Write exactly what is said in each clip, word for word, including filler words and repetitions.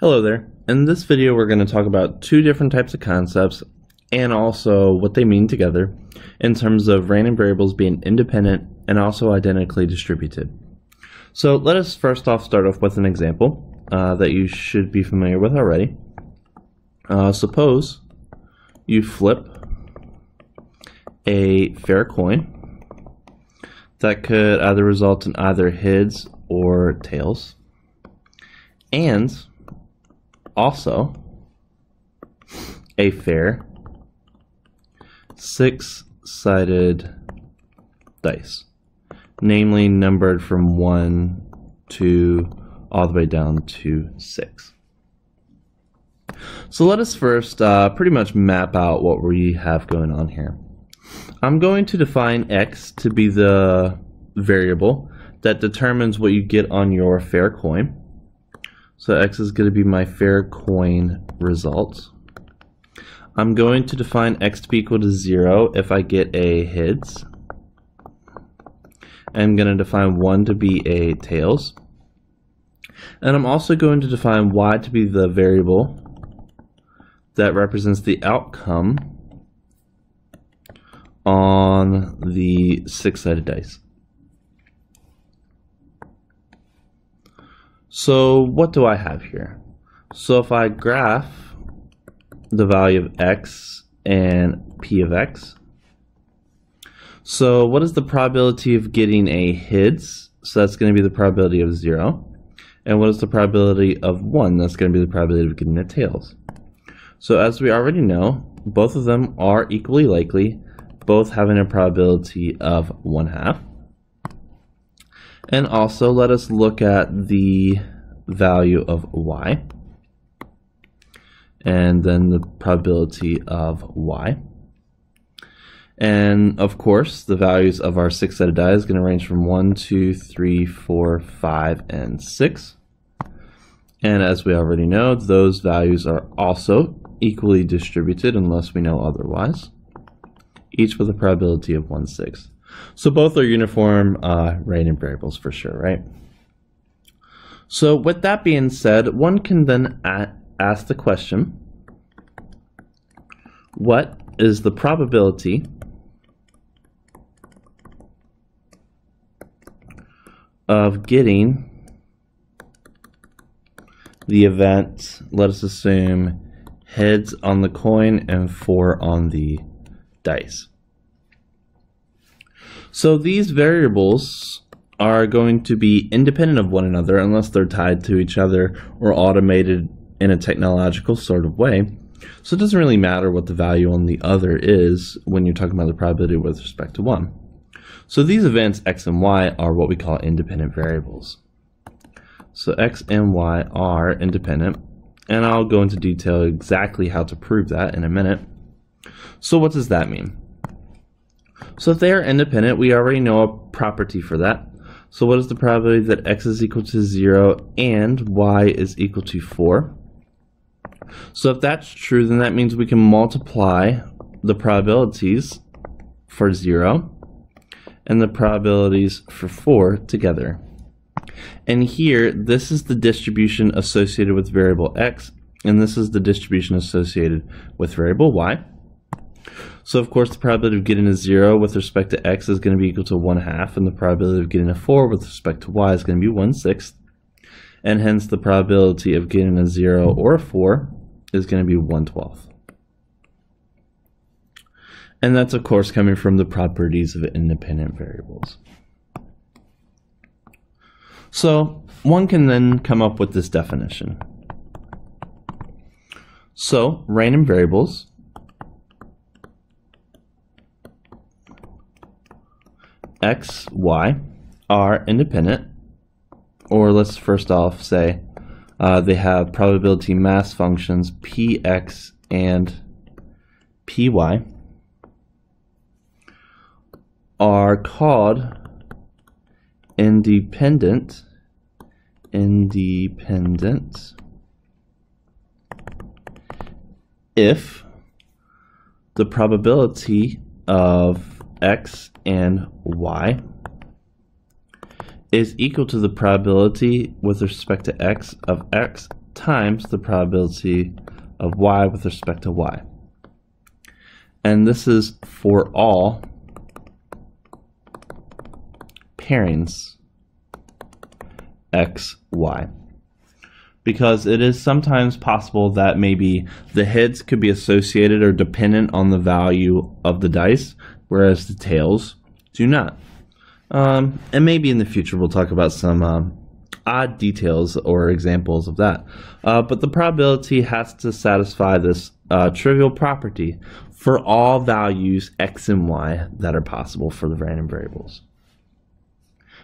Hello there. In this video we're going to talk about two different types of concepts and also what they mean together in terms of random variables being independent and also identically distributed. So let us first off start off with an example uh, that you should be familiar with already. Uh, suppose you flip a fair coin that could either result in either heads or tails, and also a fair six-sided dice, namely numbered from one to all the way down to six. So let us first uh, pretty much map out what we have going on here. I'm going to define x to be the variable that determines what you get on your fair coin. So x is going to be my fair coin result. I'm going to define x to be equal to zero if I get a heads. I'm going to define one to be a tails. And I'm also going to define y to be the variable that represents the outcome on the six-sided dice. So what do I have here? So if I graph the value of x and p of x, so what is the probability of getting a heads? So that's going to be the probability of zero. And what is the probability of one? That's going to be the probability of getting a tails. So as we already know, both of them are equally likely, both having a probability of one half. And also let us look at the value of y and then the probability of y. And of course the values of our six-sided die is going to range from one, two, three, four, five, and six. And as we already know, those values are also equally distributed unless we know otherwise, each with a probability of one sixth. So both are uniform uh, random variables for sure, right? So with that being said, one can then ask the question, what is the probability of getting the event, let us assume, heads on the coin and four on the dice? So these variables are going to be independent of one another unless they're tied to each other or automated in a technological sort of way. So it doesn't really matter what the value on the other is when you're talking about the probability with respect to one. So these events x and y are what we call independent variables. So x and y are independent, and I'll go into detail exactly how to prove that in a minute. So what does that mean? So if they are independent, we already know a property for that. So what is the probability that x is equal to zero and y is equal to four? So if that's true, then that means we can multiply the probabilities for zero and the probabilities for four together. And here, this is the distribution associated with variable x, and this is the distribution associated with variable y. So of course the probability of getting a zero with respect to x is going to be equal to one half, and the probability of getting a four with respect to y is going to be one sixth, and hence the probability of getting a zero or a four is going to be one twelfth. And that's of course coming from the properties of independent variables. So one can then come up with this definition. So random variables x, y are independent, or let's first off say uh, they have probability mass functions px and py, are called independent, independent if the probability of x and y is equal to the probability with respect to x of x times the probability of y with respect to y. And this is for all pairings x, y. Because it is sometimes possible that maybe the heads could be associated or dependent on the value of the dice, whereas the tails do not. Um, and maybe in the future we'll talk about some um, odd details or examples of that. Uh, but the probability has to satisfy this uh, trivial property for all values x and y that are possible for the random variables.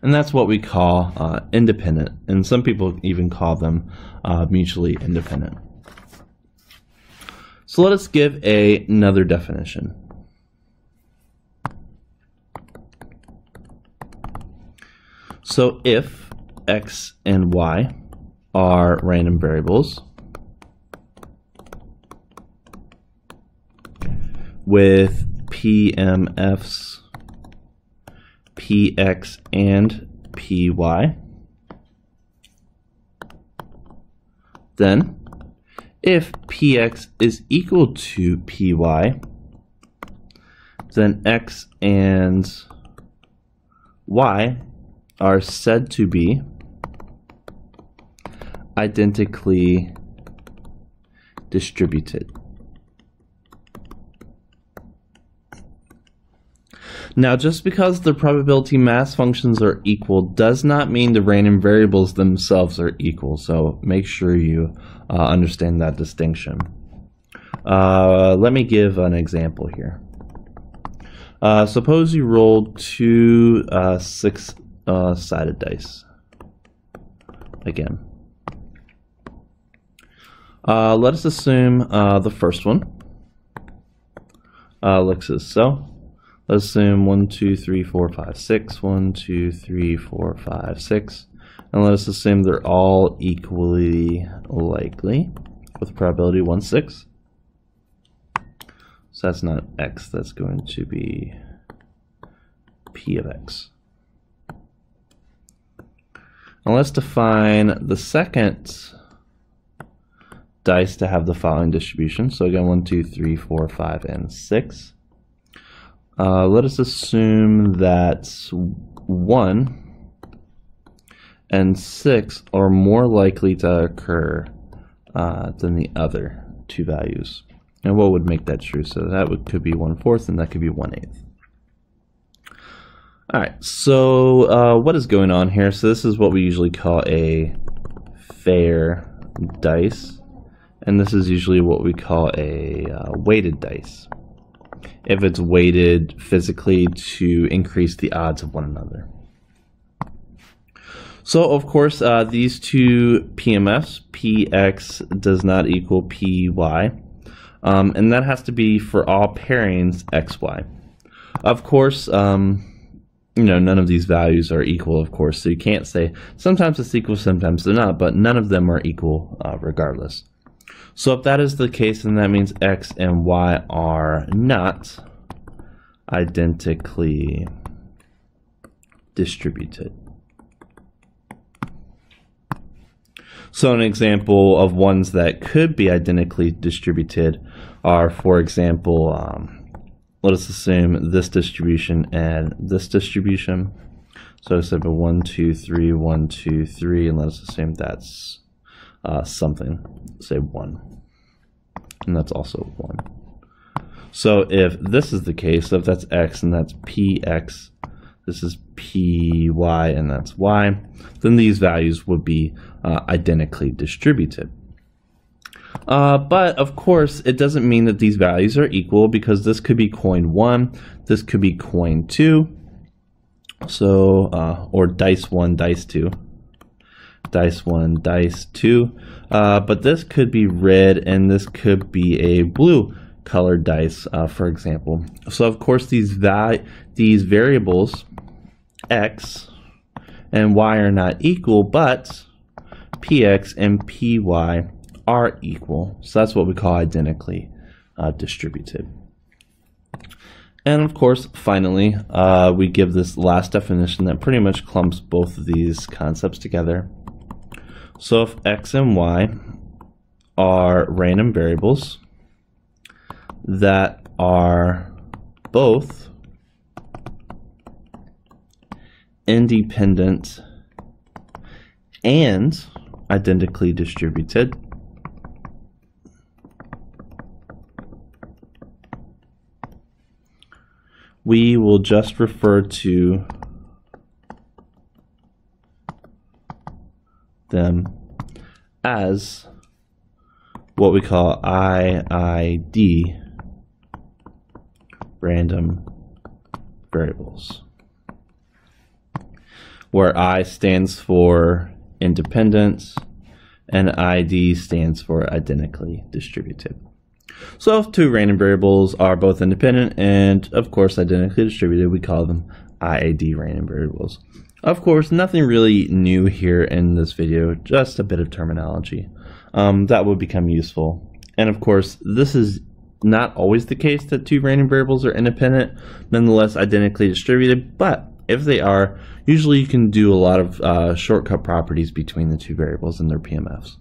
And that's what we call uh, independent, and some people even call them uh, mutually independent. So let us give a, another definition. So if x and y are random variables with P M Fs P X and P Y, then if P X is equal to P Y, then X and Y are said to be identically distributed. Now, just because the probability mass functions are equal does not mean the random variables themselves are equal, so make sure you uh, understand that distinction. Uh, let me give an example here. Uh, suppose you rolled two uh, six-sided uh, dice again. Uh, let us assume uh, the first one uh, looks as so. Let's assume one, two, three, four, five, six, one, two, three, four, five, six, and let us assume they're all equally likely with probability one, six. So that's not x, that's going to be p of x. And let's define the second dice to have the following distribution. So again, one, two, three, four, five, and six. Uh, let us assume that one and six are more likely to occur uh, than the other two values. And what would make that true? So that would, could be one fourth, and that could be one eighth. All right, so uh, what is going on here? So this is what we usually call a fair dice, and this is usually what we call a uh, weighted dice, if it's weighted physically to increase the odds of one another. So of course, uh, these two P M Fs, P X does not equal P Y, um, and that has to be for all pairings X Y. Of course, um, you know, none of these values are equal, of course, so you can't say sometimes it's equal, sometimes they're not, but none of them are equal uh, regardless. So if that is the case, then that means x and y are not identically distributed. So an example of ones that could be identically distributed are, for example, um, let us assume this distribution and this distribution. So instead of one, two, three, one, two, three, and let us assume that's Uh, something, say one, and that's also one. So if this is the case, so if that's x and that's P X, this is P Y and that's y, then these values would be uh, identically distributed. Uh, but of course, it doesn't mean that these values are equal, because this could be coin one, this could be coin two, so uh, or dice one, dice two. Dice one, dice two, uh, but this could be red and this could be a blue colored dice, uh, for example. So of course these val these variables x and y are not equal, but P X and P Y are equal. So that's what we call identically uh, distributed. And of course, finally, uh, we give this last definition that pretty much clumps both of these concepts together. So if x and y are random variables that are both independent and identically distributed. We will just refer to them as what we call I I D random variables, where I stands for independent and I D stands for identically distributed. So if two random variables are both independent and of course identically distributed, we call them I I D random variables. Of course, nothing really new here in this video, just a bit of terminology um, that will become useful. And of course, this is not always the case that two random variables are independent, nonetheless identically distributed, but if they are, usually you can do a lot of uh, shortcut properties between the two variables and their P M Fs.